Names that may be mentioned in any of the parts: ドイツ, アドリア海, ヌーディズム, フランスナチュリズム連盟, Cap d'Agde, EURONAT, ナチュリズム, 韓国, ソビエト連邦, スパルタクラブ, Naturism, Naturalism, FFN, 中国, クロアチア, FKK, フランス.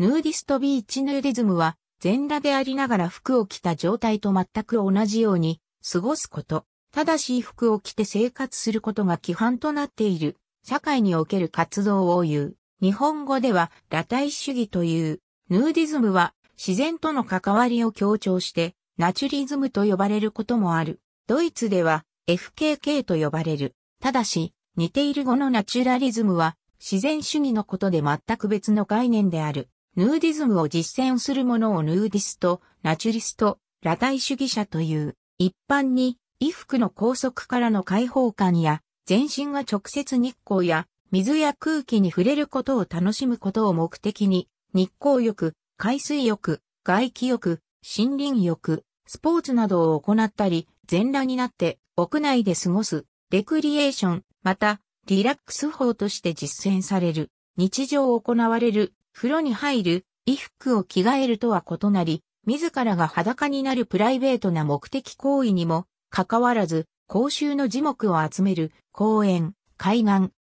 ヌーディストビーチヌーディズムは全裸でありながら服を着た状態と全く同じように過ごすこと。ただし服を着て生活することが規範となっている社会における活動を言う。日本語では裸体主義という。ヌーディズムは自然との関わりを強調してNaturismと呼ばれることもある。ドイツでは FKK と呼ばれる。ただし似ている語のNaturalismは自然主義のことで全く別の概念である。ヌーディズムを実践する者をヌーディスト、ナチュリスト、裸体主義者という。一般に衣服の拘束からの解放感や全身が直接日光や水や空気に触れることを楽しむことを目的に日光浴、海水浴、外気浴、森林浴、スポーツなどを行ったり、全裸になって屋内で過ごす、レクリエーション、また、リラックス法として実践される、日常行われる、風呂に入る、衣服を着替えるとは異なり、自らが裸になるプライベートな目的行為にも、かかわらず、公衆の耳目を集める、公園、海岸、森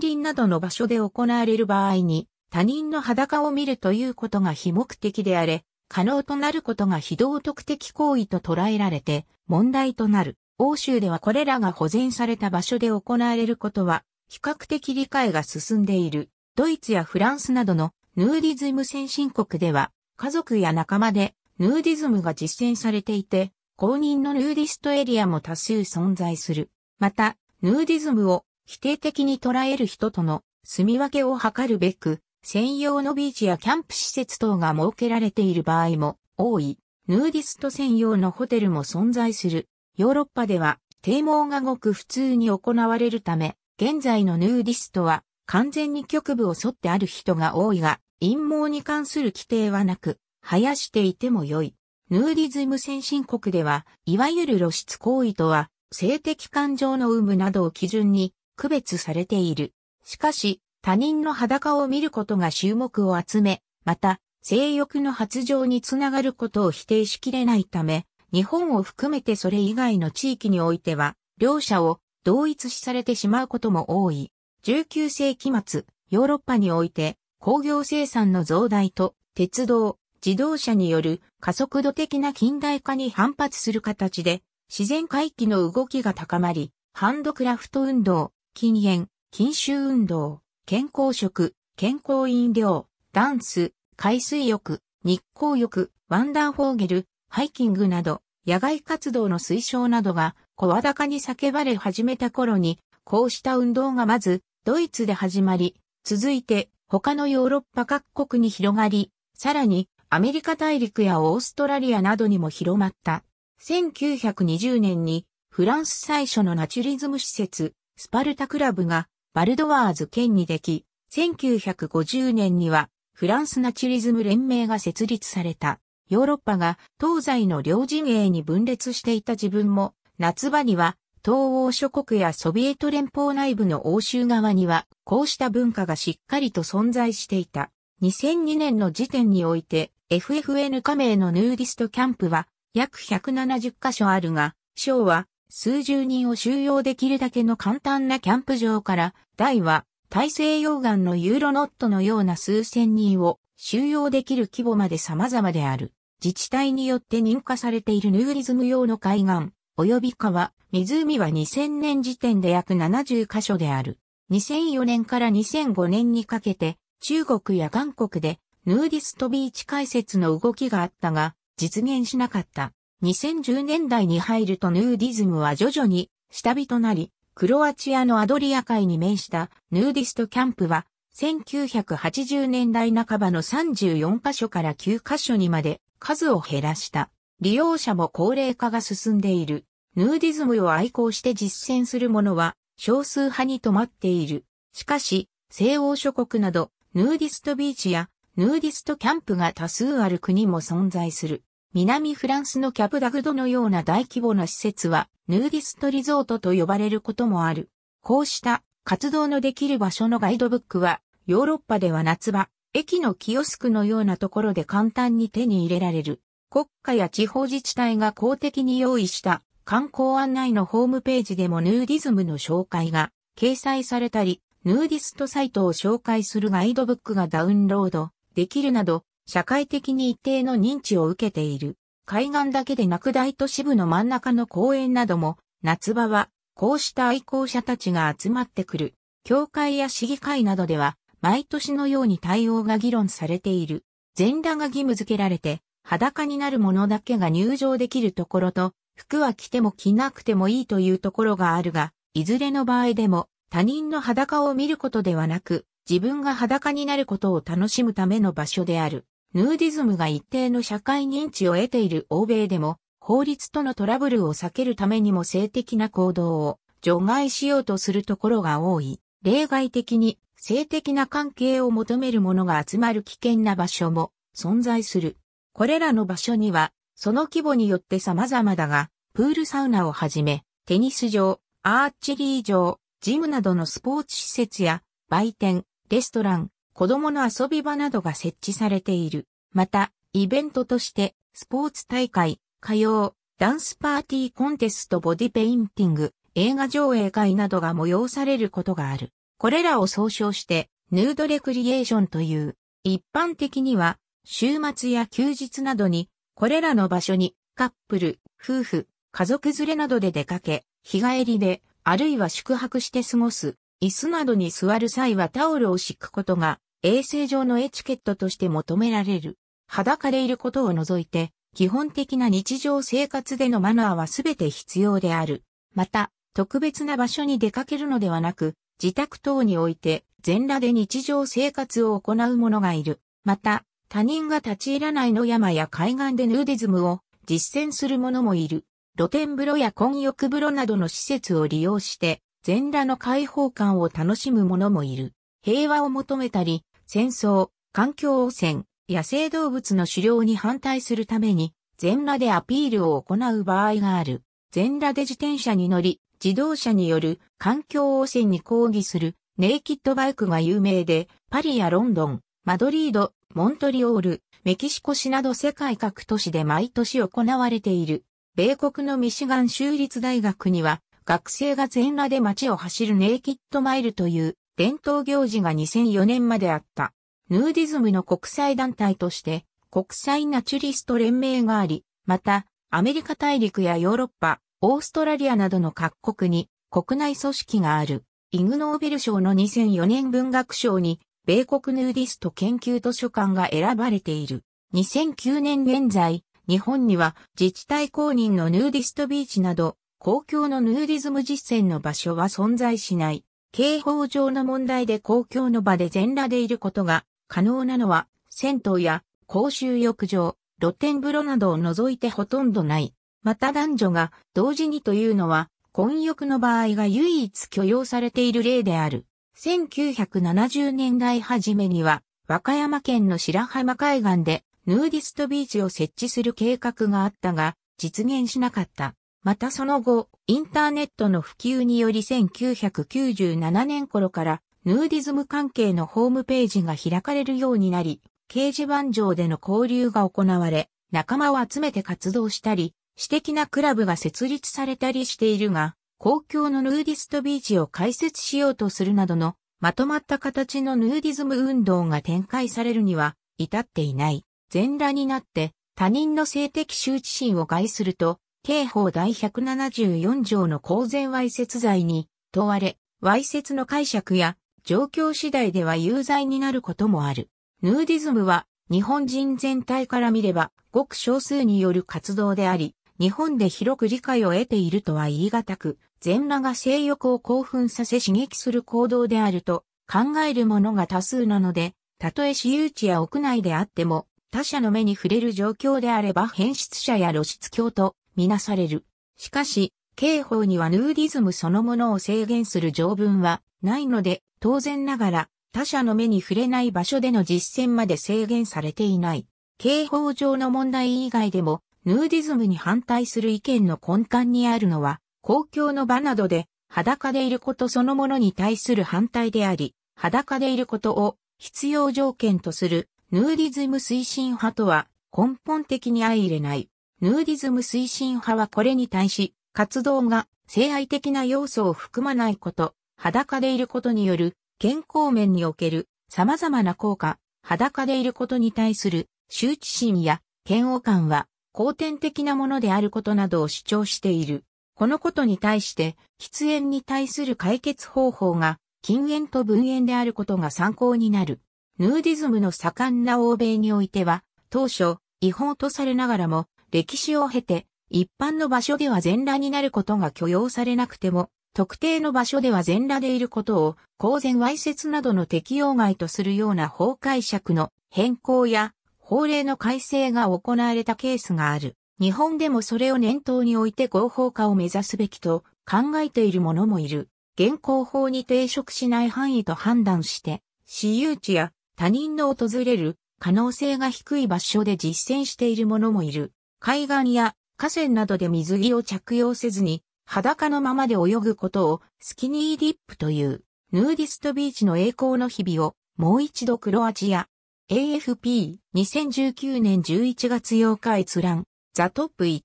林などの場所で行われる場合に、他人の裸を見るということが非目的であれ、可能となることが非道徳的行為と捉えられて問題となる。欧州ではこれらが保全された場所で行われることは比較的理解が進んでいる。ドイツやフランスなどのヌーディズム先進国では家族や仲間でヌーディズムが実践されていて公認のヌーディストエリアも多数存在する。また、ヌーディズムを否定的に捉える人との住み分けを図るべく専用のビーチやキャンプ施設等が設けられている場合も多い。ヌーディスト専用のホテルも存在する。ヨーロッパでは啓蒙がごく普通に行われるため、現在のヌーディストは完全に局部を剃ってある人が多いが、陰毛に関する規定はなく、生やしていても良い。ヌーディズム先進国では、いわゆる露出行為とは、性的感情の有無などを基準に区別されている。しかし、他人の裸を見ることが注目を集め、また、性欲の発情につながることを否定しきれないため、日本を含めてそれ以外の地域においては、両者を同一視されてしまうことも多い。19世紀末、ヨーロッパにおいて、工業生産の増大と、鉄道、自動車による加速度的な近代化に反発する形で、自然回帰の動きが高まり、ハンドクラフト運動、禁煙、禁酒運動、健康食、健康飲料、ダンス、海水浴、日光浴、ワンダーフォーゲル、ハイキングなど、野外活動の推奨などが声高に叫ばれ始めた頃に、こうした運動がまずドイツで始まり、続いて他のヨーロッパ各国に広がり、さらにアメリカ大陸やオーストラリアなどにも広まった。1920年にフランス最初のナチュリズム施設、スパルタクラブが、バルドワーズ県にでき、1950年にはフランスナチュリズム連盟が設立された。ヨーロッパが東西の両陣営に分裂していた自分も、夏場には東欧諸国やソビエト連邦内部の欧州側にはこうした文化がしっかりと存在していた。2002年の時点において FFN 加盟のヌーディストキャンプは約170カ所あるが、小は数十人を収容できるだけの簡単なキャンプ場から、大は大西洋岸のユーロノットのような数千人を収容できる規模まで様々である。自治体によって認可されているヌーディズム用の海岸、及び川、湖は2000年時点で約70カ所である。2004年から2005年にかけて、中国や韓国でヌーディストビーチ開設の動きがあったが、実現しなかった。2010年代に入るとヌーディズムは徐々に下火となり、クロアチアのアドリア海に面したヌーディストキャンプは、1980年代半ばの34カ所から9カ所にまで数を減らした。利用者も高齢化が進んでいる。ヌーディズムを愛好して実践する者は少数派にとまっている。しかし、西欧諸国など、ヌーディストビーチやヌーディストキャンプが多数ある国も存在する。南フランスのキャブダグドのような大規模な施設はヌーディストリゾートと呼ばれることもある。こうした活動のできる場所のガイドブックはヨーロッパでは夏場、駅のキオスクのようなところで簡単に手に入れられる。国家や地方自治体が公的に用意した観光案内のホームページでもヌーディズムの紹介が掲載されたり、ヌーディストサイトを紹介するガイドブックがダウンロードできるなど、社会的に一定の認知を受けている。海岸だけでなく大都市部の真ん中の公園なども、夏場は、こうした愛好者たちが集まってくる。教会や市議会などでは、毎年のように対応が議論されている。全裸が義務付けられて、裸になる者だけが入場できるところと、服は着ても着なくてもいいというところがあるが、いずれの場合でも、他人の裸を見ることではなく、自分が裸になることを楽しむための場所である。ヌーディズムが一定の社会認知を得ている欧米でも、法律とのトラブルを避けるためにも性的な行動を除外しようとするところが多い。例外的に性的な関係を求める者が集まる危険な場所も存在する。これらの場所には、その規模によって様々だが、プールサウナをはじめ、テニス場、アーチェリー場、ジムなどのスポーツ施設や、売店、レストラン、子供の遊び場などが設置されている。また、イベントとして、スポーツ大会、歌謡、ダンスパーティーコンテスト、ボディペインティング、映画上映会などが催されることがある。これらを総称して、ヌードレクリエーションという。一般的には、週末や休日などに、これらの場所に、カップル、夫婦、家族連れなどで出かけ、日帰りで、あるいは宿泊して過ごす。椅子などに座る際はタオルを敷くことが衛生上のエチケットとして求められる。裸でいることを除いて、基本的な日常生活でのマナーはすべて必要である。また、特別な場所に出かけるのではなく、自宅等において全裸で日常生活を行う者がいる。また、他人が立ち入らない野山や海岸でヌーディズムを実践する者もいる。露天風呂や混浴風呂などの施設を利用して、全裸の開放感を楽しむ者もいる。平和を求めたり、戦争、環境汚染、野生動物の狩猟に反対するために、全裸でアピールを行う場合がある。全裸で自転車に乗り、自動車による環境汚染に抗議するネイキッドバイクが有名で、パリやロンドン、マドリード、モントリオール、メキシコ市など世界各都市で毎年行われている。米国のミシガン州立大学には、学生が全裸で街を走るネイキッドマイルという伝統行事が2004年まであった。ヌーディズムの国際団体として国際ナチュリスト連盟があり、またアメリカ大陸やヨーロッパ、オーストラリアなどの各国に国内組織がある。イグ・ノーベル賞の2004年文学賞に米国ヌーディスト研究図書館が選ばれている。2009年現在、日本には自治体公認のヌーディストビーチなど、公共のヌーディズム実践の場所は存在しない。刑法上の問題で公共の場で全裸でいることが可能なのは、銭湯や公衆浴場、露天風呂などを除いてほとんどない。また男女が同時にというのは、混浴の場合が唯一許容されている例である。1970年代初めには、和歌山県の白浜海岸でヌーディストビーチを設置する計画があったが、実現しなかった。またその後、インターネットの普及により1997年頃から、ヌーディズム関係のホームページが開かれるようになり、掲示板上での交流が行われ、仲間を集めて活動したり、私的なクラブが設立されたりしているが、公共のヌーディストビーチを開設しようとするなどの、まとまった形のヌーディズム運動が展開されるには、至っていない。全裸になって、他人の性的羞恥心を害すると、刑法第174条の公然わいせつ罪に問われ、わいせつの解釈や状況次第では有罪になることもある。ヌーディズムは日本人全体から見ればごく少数による活動であり、日本で広く理解を得ているとは言い難く、全裸が性欲を興奮させ刺激する行動であると考える者が多数なので、たとえ私有地や屋内であっても、他者の目に触れる状況であれば変質者や露出狂と、みなされる。しかし、刑法にはヌーディズムそのものを制限する条文はないので、当然ながら他者の目に触れない場所での実践まで制限されていない。刑法上の問題以外でも、ヌーディズムに反対する意見の根幹にあるのは、公共の場などで裸でいることそのものに対する反対であり、裸でいることを必要条件とするヌーディズム推進派とは根本的に相入れない。ヌーディズム推進派はこれに対し、活動が性愛的な要素を含まないこと、裸でいることによる健康面における様々な効果、裸でいることに対する羞恥心や嫌悪感は後天的なものであることなどを主張している。このことに対して喫煙に対する解決方法が禁煙と分煙であることが参考になる。ヌーディズムの盛んな欧米においては当初違法とされながらも歴史を経て一般の場所では全裸になることが許容されなくても特定の場所では全裸でいることを公然わいせつなどの適用外とするような法解釈の変更や法令の改正が行われたケースがある。日本でもそれを念頭に置いて合法化を目指すべきと考えている者もいる。現行法に抵触しない範囲と判断して、私有地や他人の訪れる可能性が低い場所で実践している者もいる。海岸や河川などで水着を着用せずに、裸のままで泳ぐことをスキニーディップという、ヌーディストビーチの栄光の日々をもう一度クロアチア AFP2019 年11月8日閲覧ザトップ1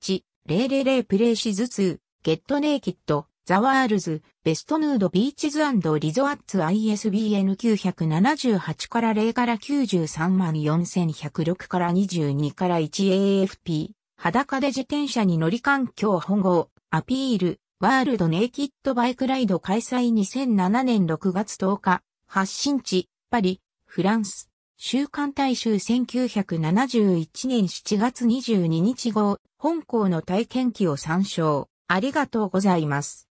000プレイシズ2ゲットネイキッドザワールズベストヌードビーチズ&リゾアッツ ISBN978 から0から934,106から22から 1AFP 裸で自転車に乗り環境保護アピール、ワールドネイキッドバイクライド開催2007年6月10日、発信地、パリ、フランス、週刊大衆1971年7月22日号、本項の体験記を参照。ありがとうございます。